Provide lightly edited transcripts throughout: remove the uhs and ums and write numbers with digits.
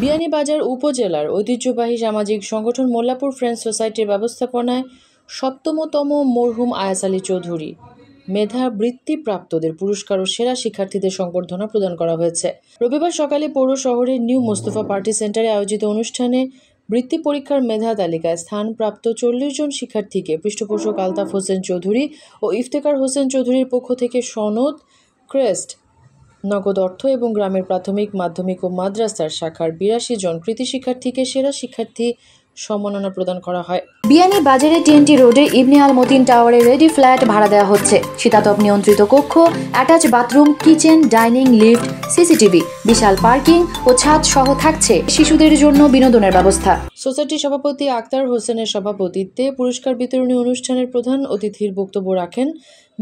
বিয়ানীবাজার উপজেলার ঐতিহ্যবাহী সামাজিক সংগঠন মোল্লাপুর ফ্রেন্ডস সোসাইটির ব্যবস্থাপনায় সপ্তমতম মরহুম আয়াছ আলী চৌধুরী মেধা বৃত্তিপ্রাপ্তদের পুরস্কার ও সেরা শিক্ষার্থীদের সংবর্ধনা প্রদান করা হয়েছে। রবিবার সকালে পৌর শহরের নিউ মোস্তফা পার্টি সেন্টারে আয়োজিত অনুষ্ঠানে বৃত্তি পরীক্ষার মেধা তালিকায় স্থানপ্রাপ্ত ৪০ জন শিক্ষার্থীকে পৃষ্ঠপোষক আলতাফ হোসেন চৌধুরী ও ইফতেখার হোসেন চৌধুরীর পক্ষ থেকে সনদ, ক্রেস্ট, নগদ অর্থ এবং গ্রামের প্রাথমিক, মাধ্যমিক ও মাদ্রাসার শাখার ৮২ জন কৃতি শিক্ষার্থীকে সেরা শিক্ষার্থী সম্মাননা প্রদান করা হয়। বিয়ানীবাজারে টিএনটি রোডে ইবনে আল মদিন টাওয়ারে রেডি ফ্ল্যাট ভাড়া দেওয়া হচ্ছে। শীতাতপ নিয়ন্ত্রিত কক্ষ, attach bathroom, kitchen, dining, lift, CCTV, বিশাল পার্কিং ও ছাদ সহ থাকছে শিশুদের জন্য বিনোদনের ব্যবস্থা। সোসাইটির সভাপতি আক্তার হোসেনের সভাপতিত্বে পুরস্কার বিতরণী অনুষ্ঠানের প্রধান অতিথির বক্তব্য রাখেন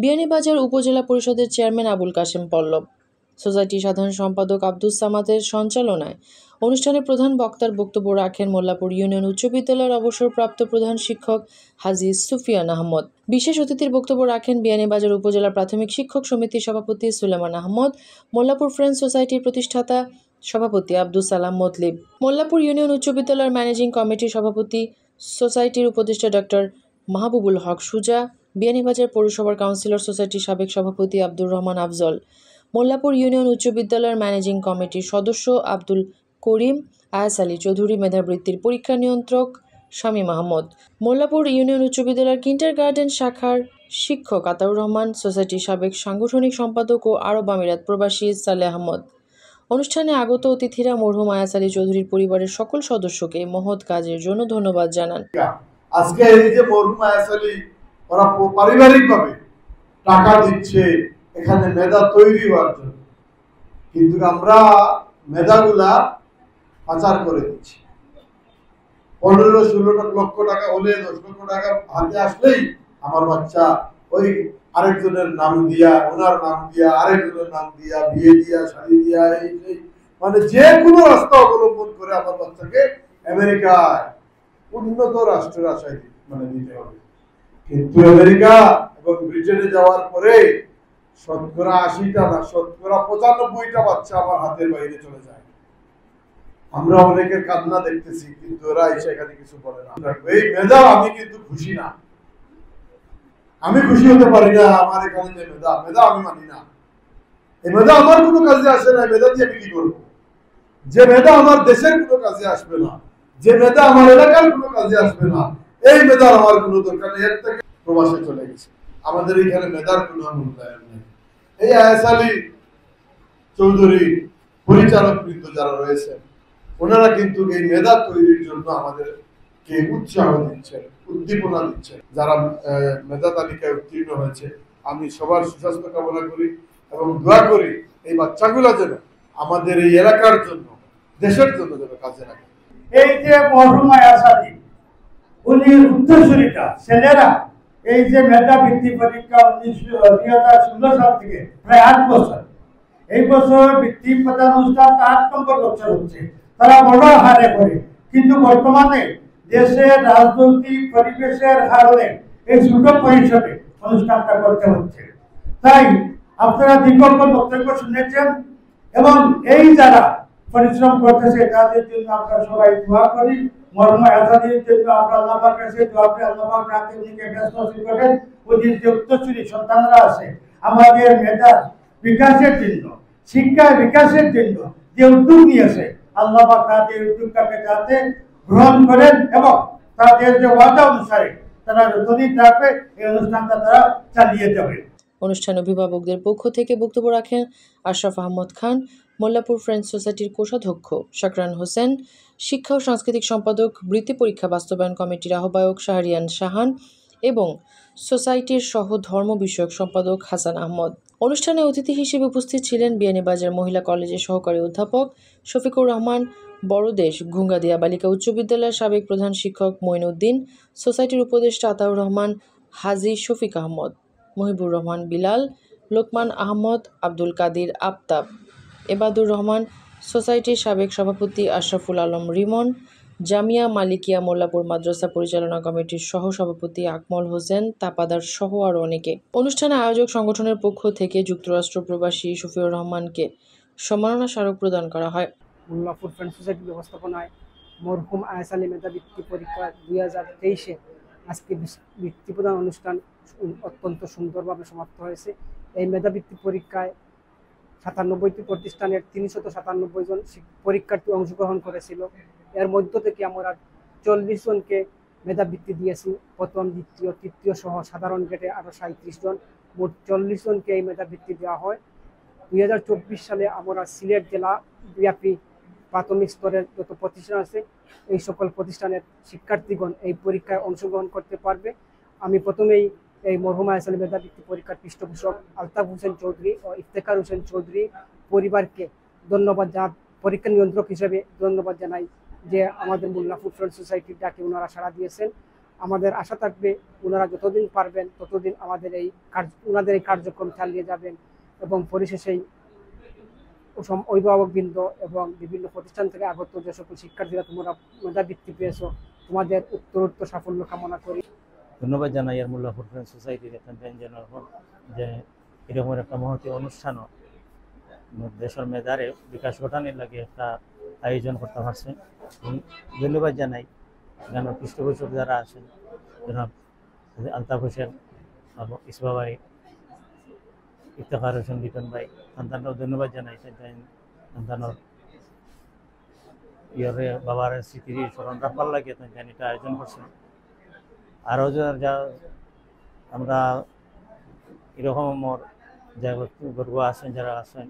বিয়ানীবাজার উপজেলা পরিষদের চেয়ারম্যান আবুল কাশেম পল্লব। সোসাইটির সাধারণ সম্পাদক আব্দুল সামাদের সঞ্চালনায় অনুষ্ঠানে প্রধান বক্তার বক্তব্য রাখেন মোল্লাপুর ইউনিয়ন উচ্চ বিদ্যালয়ের অবসরপ্রাপ্ত প্রধান শিক্ষক হাজী সুফিয়ান আহমদ। বিশেষ অতিথির বক্তব্য রাখেন বিয়ানীবাজার উপজেলা প্রাথমিক শিক্ষক সমিতির সভাপতি সুলেমান আহমদ, মোল্লাপুর ফ্রেন্ডস সোসাইটির প্রতিষ্ঠাতা সভাপতি আব্দুল সালাম মতলিব, মোল্লাপুর ইউনিয়ন উচ্চ বিদ্যালয়ের ম্যানেজিং কমিটির সভাপতি, সোসাইটির উপদেষ্টা ডক্টর মাহবুবুল হক সুজা, বিয়ানীবাজার পৌরসভার কাউন্সিলর সোসাইটির সাবেক সভাপতি আব্দুর রহমান আফজল, মোল্লাপুর ইউনিয়ন উচ্চ বিদ্যালয়ের ম্যানেজিং কমিটির সদস্য আব্দুল করিম, আয়াছ আলী চৌধুরী মেধাবৃত্তির পরীক্ষা নিয়ন্ত্রক শামীম আহমদ, মোল্লাপুর ইউনিয়ন উচ্চ বিদ্যালয়ের কিন্ডারগার্টেন শাখার শিক্ষক আতাউর রহমান, সোসাইটির সাবেক সাংগঠনিক সম্পাদক ও আরব আমিরাত প্রবাসী সালে আহমদ। অনুষ্ঠানে আগত অতিথিরা মরহুম আয়াছ আলী চৌধুরীর পরিবারের সকল সদস্যকে মহৎ কাজের জন্য ধন্যবাদ জানান। আজকে এই যে মরহুম আয়াছ আলী ওরা পারিবারিকভাবে টাকা দিচ্ছে এখানে মেধা তৈরি হওয়ার জন্য, কিন্তু আমরা মেধাগুলা পাচার করে দিচ্ছি। ১৫-১৬ লক্ষ টাকা হলে ১০ লক্ষ টাকা হাতে আসলেই আমার বাচ্চা ওই আরেকজনের নাম দিয়া, ওনার নাম দিয়া, আরেকজনের নাম দিয়া, বিয়ে দিয়া, শাড়ি দিয়া, এই মানে যে কোনো রাস্তা অবলম্বন করে আমার বাচ্চাকে আমেরিকায় উন্নত রাষ্ট্রের আশায় মানে নিতে হবে। কিন্তু আমেরিকা এবং ব্রিটেনে যাওয়ার পরে ৮০টা না ৯৫টা বাচ্চা আমার হাতের বাইরে চলে যায়। আমরা অনেকের কান্না দেখতেছি, কিন্তু ওরা এসে এখানে কিছু বলে না। এই মেধা আমি কিন্তু খুশি না, আমি খুশি হতে পারি না। আমার এখানে যে মেধা, মেধা আমি মানি না। এই মেধা আমার কোনো কাজে আসে না, মেধা দিয়ে আমি কি করবো? যে মেধা আমার দেশের কোনো কাজে আসবে না, যে মেধা আমার এলাকার কোনো কাজে আসবে না, এই মেধার আমার কোনো দরকার নেই। এর থেকে প্রবাসে চলে গেছে, আমাদের এইখানে মেধার কোনো মূল্যায়ন নেই। এই আয়াছ আলী চৌধুরী পরিচালক বৃন্দ যারা রয়েছে, ওনারা কিন্তু এই মেধা তৈরির জন্য আমাদেরকে উৎসাহ দিচ্ছেন, উদ্দীপনা দিচ্ছেন। যারা মেধা তালিকায় উত্তীর্ণ হয়েছে, আমি সবার সুস্বাস্থ্য কামনা করি এবং দোয়া করি এই বাচ্চাগুলো যেন আমাদের এই এলাকার জন্য, দেশের জন্য যেন কাজে লাগে। এই যে মরহুম আয়াছ আলী, উনি উত্তরসূরিটা ছেলেরা এই যে মেধা বৃত্তি পরীক্ষা ২০১৬ সাল থেকে প্রায় ৮ বছর, এই বছর বৃত্তি প্রদান অনুষ্ঠান ৮ নম্বর বছর হচ্ছে। তারা বড় হারে করে, কিন্তু বর্তমানে দেশের রাজনৈতিক পরিবেশের কারণে এই ছোট পরিসরে অনুষ্ঠানটা করতে হচ্ছে। তাই আপনারা দীর্ঘ বক্তব্য শুনেছেন এবং এই যারা পরিশ্রম করতেছে তাদের জন্য আমরা সবাই দোয়া করি। মরহুম আয়াছ আলীর জন্য আমরা আল্লাহর কাছে দোয়া করি, আল্লাহ যাতে উনিকে ব্যস্ত করেন। ওদের যে উত্তরসূরি সন্তানরা আছে, আমাদের মেধা বিকাশের জন্য, শিক্ষা বিকাশের জন্য যে উদ্যোগ নিয়েছে, আল্লাহ তাদের উদ্যোগটাকে যাতে গ্রহণ করেন এবং তাদের যে ওয়াদা অনুসারে তারা যতদিন থাকবে এই অনুষ্ঠানটা তারা চালিয়ে যাবে। অনুষ্ঠানে অভিভাবকদের পক্ষ থেকে বক্তব্য রাখেন আশরাফ আহমদ খান, মোল্লাপুর ফ্রেন্ডস সোসাইটির কোষাধ্যক্ষ শাকরান হোসেন, শিক্ষা ও সাংস্কৃতিক সম্পাদক, বৃত্তি পরীক্ষা বাস্তবায়ন কমিটির আহ্বায়ক শাহরিয়ান শাহান এবং সোসাইটির সহ ধর্ম বিষয়ক সম্পাদক হাসান আহমদ। অনুষ্ঠানে অতিথি হিসেবে উপস্থিত ছিলেন বিয়ানীবাজার মহিলা কলেজের সহকারী অধ্যাপক শফিকুর রহমান, বড়দেশ গুঙ্গাদিয়া বালিকা উচ্চ বিদ্যালয়ের সাবেক প্রধান শিক্ষক মইনউদ্দিন, সোসাইটির উপদেষ্টা আতাউর রহমান, হাজী শফিক আহমদ, মহিবুর রহমান, বিলাল লোকমান আহমদ, আব্দুল কাদির, আফতাব, এবাদুর রহমান, সোসাইটির সাবেক সভাপতি আশরাফুল আলম রিমন, জামিয়া মালিকিয়া মোল্লাপুর মাদ্রাসা পরিচালনা কমিটির সহ সভাপতি আকমল হোসেন তাপাদার সহ আরও অনেকে। অনুষ্ঠানে আয়োজক সংগঠনের পক্ষ থেকে যুক্তরাষ্ট্র প্রবাসী শফিকুর রহমানকে সম্মাননা স্মারক প্রদান করা হয়। মোল্লাপুর ফ্রেন্ডস সোসাইটির ব্যবস্থাপনায় মরহুম আয়াছ আলী মেধাবৃত্তি পরীক্ষা 2023-এ আজকে বৃত্তি প্রদান অনুষ্ঠান অত্যন্ত সুন্দরভাবে সমাপ্ত হয়েছে। এই মেধাবৃত্তি পরীক্ষায় 97টি প্রতিষ্ঠানের 397 জন পরীক্ষার্থী অংশগ্রহণ করেছিল। এর মধ্য থেকে আমরা 40 জনকে মেধাবৃত্তি দিয়েছি, প্রথম, দ্বিতীয়, তৃতীয় সহ সাধারণ গ্রেডে আরও 37 জন, মোট 40 জনকে এই মেধাবৃত্তি দেওয়া হয়। 2024 সালে আমরা সিলেট জেলা ব্যাপী প্রাথমিক স্তরের যত প্রতিষ্ঠান আছে এই সকল প্রতিষ্ঠানের শিক্ষার্থীগণ এই পরীক্ষায় অংশগ্রহণ করতে পারবে। আমি প্রথমেই এই মরহুম আয়াছ আলী মেধাবৃত্তি পরীক্ষার পৃষ্ঠপোষক আলতাফ হোসেন চৌধুরী ও ইফতেখার হোসেন চৌধুরী পরিবারকে ধন্যবাদ পরীক্ষা নিয়ন্ত্রক হিসেবে ধন্যবাদ জানাই যে আমাদের মোল্লাপুর ফ্রেন্ডস সোসাইটির ডাকে ওনারা সাড়া দিয়েছেন। আমাদের আশা থাকবে ওনারা যতদিন পারবেন ততদিন আমাদের এই ওনাদের এই কার্যক্রম চালিয়ে যাবেন এবং পরিশেষেই অভিভাবকবৃন্দ এবং বিভিন্ন প্রতিষ্ঠান থেকে আগত যে সকল শিক্ষার্থীরা তোমরা মেধাবৃত্তি পেয়েছ তোমাদের উত্তরোত্তর সাফল্য কামনা করি। ধন্যবাদ জানাই আর মোল্লাপুর ফ্রেন্ডস সোসাইটির যে এরকম একটা মহতী অনুষ্ঠানও দেশের মেধারে বিকাশ ঘটানোর লাগে একটা আয়োজন করতে পারছেন। ধন্যবাদ জানাই যেন পৃষ্ঠপোষক যারা আছেন, জনাব আলতাফ হোসেন, ইসবা ভাই, ইফতেখার হোসেন লিটন ভাই, সন্তানরাও ধন্যবাদ জানাই। সন্তানোর ইয়ারে বাবার স্মৃতি স্মরণ রাখবার লাগে এটা আয়োজন করছেন। আরও যা আমরা এরকম আমার যা গর্ব আছেন, যারা আছেন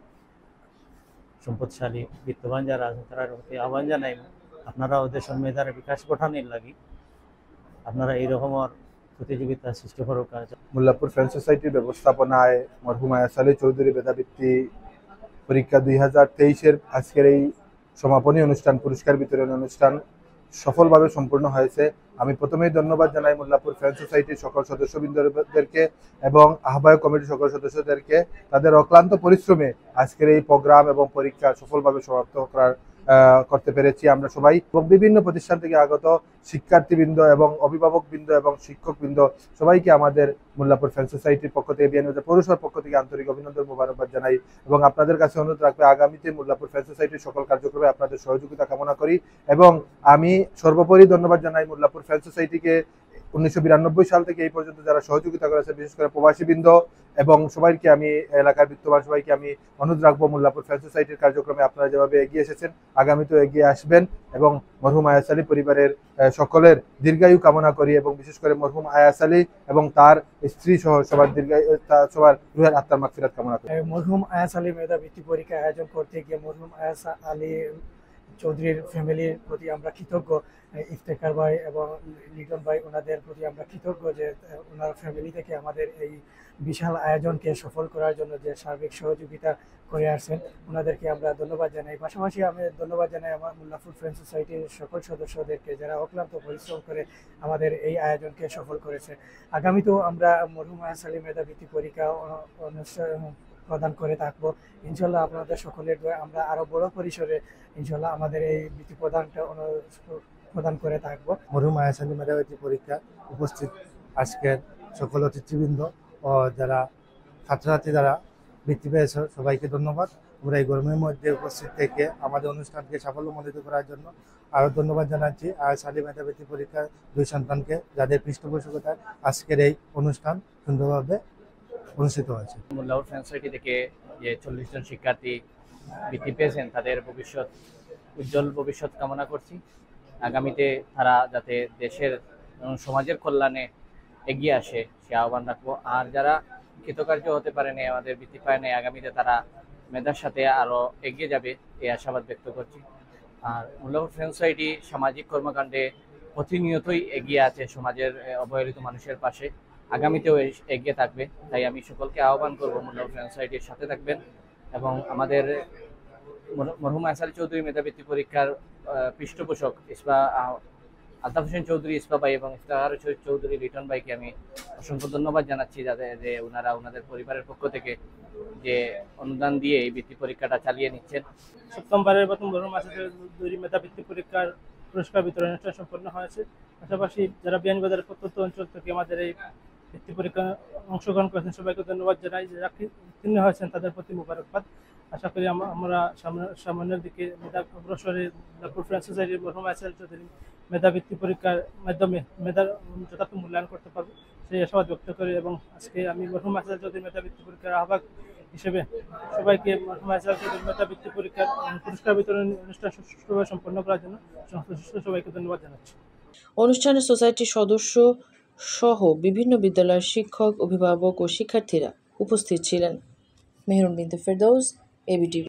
সম্পদশালী বিত্তবান যারা আছেন তারা প্রতি আহ্বান জানাই আপনারা ওদের মেধার বিকাশ ঘটানোর লাগি আপনারা এইরকম প্রতিযোগিতা সৃষ্টি করার কাজ। মোল্লাপুর ফ্রেন্ডস সোসাইটির ব্যবস্থাপনায় মরহুম আয়াছ আলী চৌধুরী মেধাবৃত্তি পরীক্ষা 2023-এর আজকের এই সমাপনী অনুষ্ঠান পুরস্কার বিতরণ অনুষ্ঠান সফলভাবে সম্পূর্ণ হয়েছে। আমি প্রথমেই ধন্যবাদ জানাই মোল্লাপুর ফ্রেন্ডস সোসাইটির সকল সদস্যবৃন্দদেরকে এবং আহ্বায়ক কমিটির সকল সদস্যদেরকে তাদের অক্লান্ত পরিশ্রমে আজকের এই প্রোগ্রাম এবং পরীক্ষা সফলভাবে সমাপ্ত করতে পেরেছি আমরা সবাই। এবং বিভিন্ন প্রতিষ্ঠান থেকে আগত শিক্ষার্থীবৃন্দ এবং অভিভাবকবৃন্দ এবং শিক্ষকবৃন্দ সবাইকে আমাদের মোল্লাপুর ফ্রেন্ডস সোসাইটির পক্ষ থেকে, বিয়ানীবাজার পৌরসভার পক্ষ থেকে আন্তরিক অভিনন্দন মোবারকবাদ জানাই এবং আপনাদের কাছে অনুরোধ রাখবে আগামীতে মোল্লাপুর ফ্রেন্ডস সোসাইটির সকল কার্যক্রমে আপনাদের সহযোগিতা কামনা করি। এবং আমি সর্বোপরি ধন্যবাদ জানাই মোল্লাপুর ফ্রেন্ডস সোসাইটিকে 1992 সাল থেকে এই পর্যন্ত যারা সহযোগিতা করেছে, বিশেষ করে প্রবাসীবৃন্দ এবং সবাইকে আমি এলাকার বিত্তবান সবাইকে আমি অনুরোধ রাখবো মোল্লাপুর ফ্রেন্ডস সোসাইটির কার্যক্রমে আপনারা যেভাবে এগিয়ে এসেছেন আগামীতেও এগিয়ে আসবেন এবং মরহুম আয়াছ আলী পরিবারের সকলের দীর্ঘায়ু কামনা করি এবং বিশেষ করে মরহুম আয়াছ আলী এবং তার স্ত্রী সহ সবার দীর্ঘায়ু সবার রুহের আত্মার মাগফিরাত কামনা করি। মরহুম আয়াছ আলী মেধাবৃত্তি পরীক্ষা আয়োজন করতে গিয়ে মরহুম আয়াছ আলী চৌধুরীর ফ্যামিলির প্রতি আমরা কৃতজ্ঞ, ইফতেখার ভাই এবং লিটন ভাই ওনাদের প্রতি আমরা কৃতজ্ঞ যে ওনার ফ্যামিলি থেকে আমাদের এই বিশাল আয়োজনকে সফল করার জন্য যে সার্বিক সহযোগিতা করে আসছেন ওনাদেরকে আমরা ধন্যবাদ জানাই। পাশাপাশি আমি ধন্যবাদ জানাই আমার মোল্লাপুর ফ্রেন্ডস সোসাইটির সকল সদস্যদেরকে যারা অক্লান্ত পরিশ্রম করে আমাদের এই আয়োজনকে সফল করেছে। আগামীতেও আমরা মরহুম আয়াছ আলী মেধাবৃত্তি পরীক্ষা অনুষ্ঠান প্রদান করে থাকবো ইনশাল্লাহ। আপনাদের সকলের আমরা আরো বড় পরিসরে ইনশাল্লাহ আমাদের এই বৃত্তি প্রদান করে থাকবো। মরহুম আয়াছ আলী মেধাবৃত্তি পরীক্ষা উপস্থিত আজকের সকল অতিথিবৃন্দ ও যারা ছাত্রছাত্রী যারা বৃত্তি পেয়েছে সবাইকে ধন্যবাদ। আমরা এই গরমের মধ্যে উপস্থিত থেকে আমাদের অনুষ্ঠানকে সাফল্যমণ্ডিত করার জন্য আরও ধন্যবাদ জানাচ্ছি আয়াছ আলী মেধাবৃত্তি পরীক্ষার দুই সন্তানকে, যাদের পৃষ্ঠপোষকতায় আজকের এই অনুষ্ঠান সুন্দরভাবে অনুষ্ঠিত হয়েছে। মোল্লাপুর ফ্রেন্ডস সোসাইটি থেকে যে 40 জন শিক্ষার্থী বৃত্তি পেয়েছেন তাদের উজ্জ্বল ভবিষ্যৎ কামনা করছি। আগামীতে তারা যাতে দেশের সমাজের কল্যাণে এগিয়ে আসে সে আহ্বান রাখবো। আর যারা কৃতকার্য হতে পারেনি, আমাদের বৃত্তি পায়নি, আগামীতে তারা মেধার সাথে আরও এগিয়ে যাবে এই আশাবাদ ব্যক্ত করছি। আর মোল্লাপুর ফ্রেন্ডস সোসাইটি সামাজিক কর্মকাণ্ডে প্রতিনিয়তই এগিয়ে আছে, সমাজের অবহেলিত মানুষের পাশে আগামীতেও এগিয়ে থাকবে। তাই আমি সকলকে আহ্বান করবো মোল্লাপুর ফ্রেন্ডস সোসাইটির সাথে থাকবেন এবং আমাদের মরহুম আয়াছ আলী চৌধুরী মেধাবৃত্তি পরীক্ষার পৃষ্ঠপোষক আলতাফ হোসেন চৌধুরী, ইসবা ভাই এবং ইফতেখার চৌধুরী, লিটন ভাইকে আমি অসংখ্য ধন্যবাদ জানাচ্ছি যে ওনারা ওনাদের পরিবারের পক্ষ থেকে যে অনুদান দিয়ে এই বৃত্তি পরীক্ষাটা চালিয়ে নিচ্ছেন। সপ্তমবারের মতো মরহুম আয়াছ আলী চৌধুরী মেধাবৃত্তি পরীক্ষার পুরস্কার বিতরণ অনুষ্ঠান সম্পন্ন হয়েছে। পাশাপাশি যারা বিয়ানীবাজারের প্রত্যন্ত অঞ্চল থেকে আমাদের এই বৃত্তি পরীক্ষা অংশগ্রহণ করেছেন সবাইকে ধন্যবাদ জানাই। যারা উত্তীর্ণ হয়েছেন তাদের প্রতি মোবারকবাদ। আশা করি আমরা সামনের দিকে অগ্রসরে মোল্লাপুর ফ্রেন্ডস সোসাইটির মরহুম আয়াছ আলী চৌধুরী মেধাবৃত্তি পরীক্ষার মাধ্যমে মেধার যথার্থ মূল্যায়ন করতে পারবো সেই আশাবাদ ব্যক্ত করি। এবং আজকে আমি মরহুম আয়াছ আলী চৌধুরী মেধাবৃত্তি পরীক্ষার আহ্বায়ক হিসেবে সবাইকে মরহুম আয়াছ আলী চৌধুরী মেধাবৃত্তি পরীক্ষার পুরস্কার বিতরণ অনুষ্ঠান সুষ্ঠুভাবে সম্পন্ন করার জন্য সংশ্লিষ্ট সবাইকে ধন্যবাদ জানাচ্ছি। অনুষ্ঠানে সোসাইটির সদস্য সহ বিভিন্ন বিদ্যালয়ের শিক্ষক, অভিভাবক ও শিক্ষার্থীরা উপস্থিত ছিলেন। মেহেরুন বিনতে ফেরদৌস, ABTV।